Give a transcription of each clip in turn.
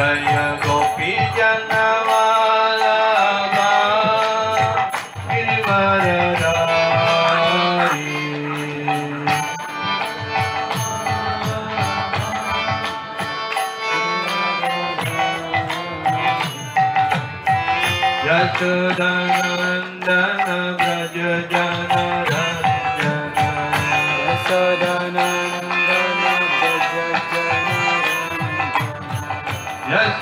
जय गोपी जनवा यशोदा नंदन ब्रज जनार्दन यशोदा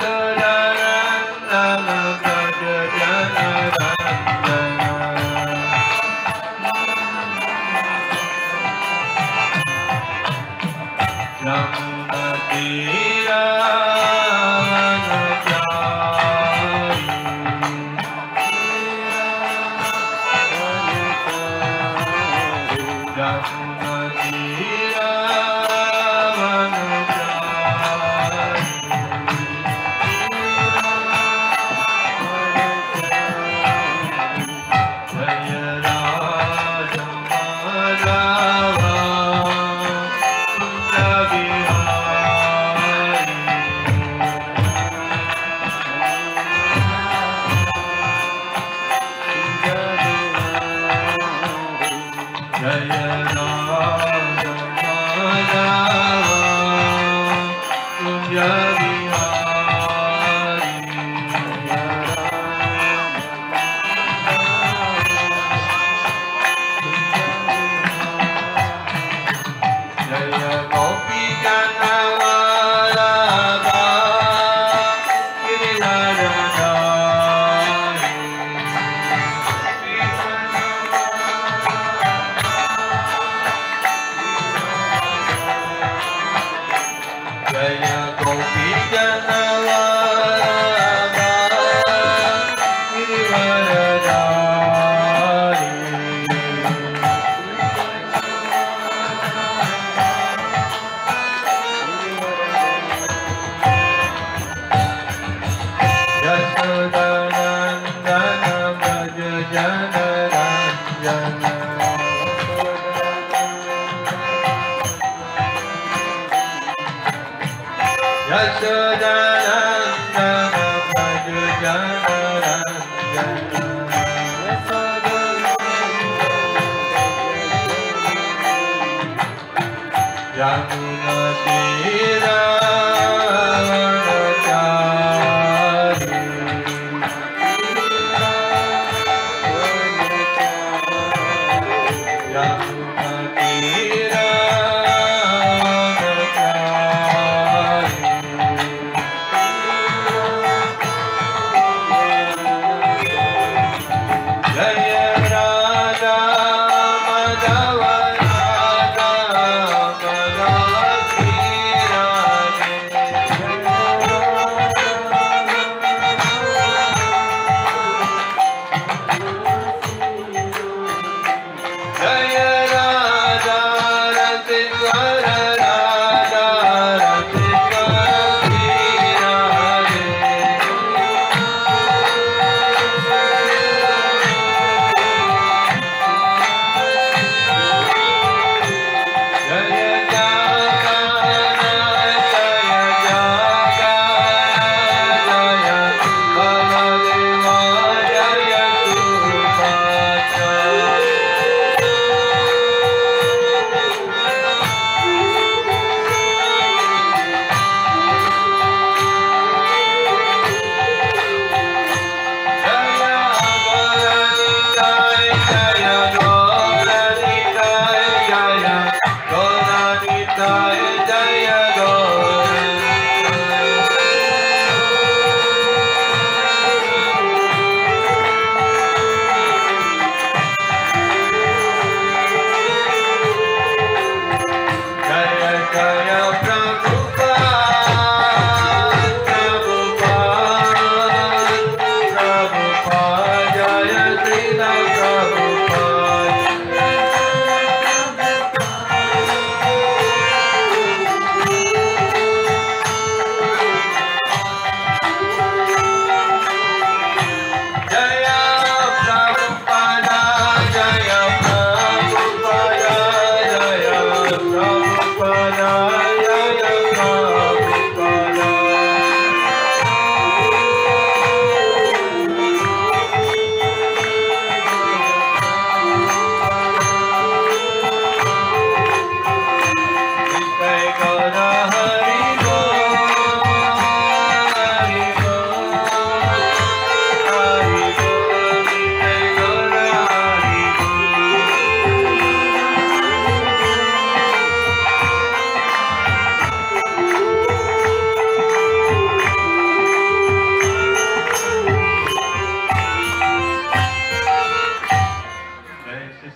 नंदन ब्रज जनार्दन यशोदा नंदन ब्रज जनार्दन यमुना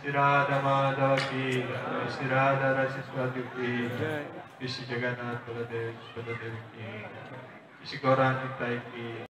श्री राधा माधव की जय, श्री राधा रसिक की जय, श्री जगन्नाथ बलदेव की, श्री गौरानिताई की।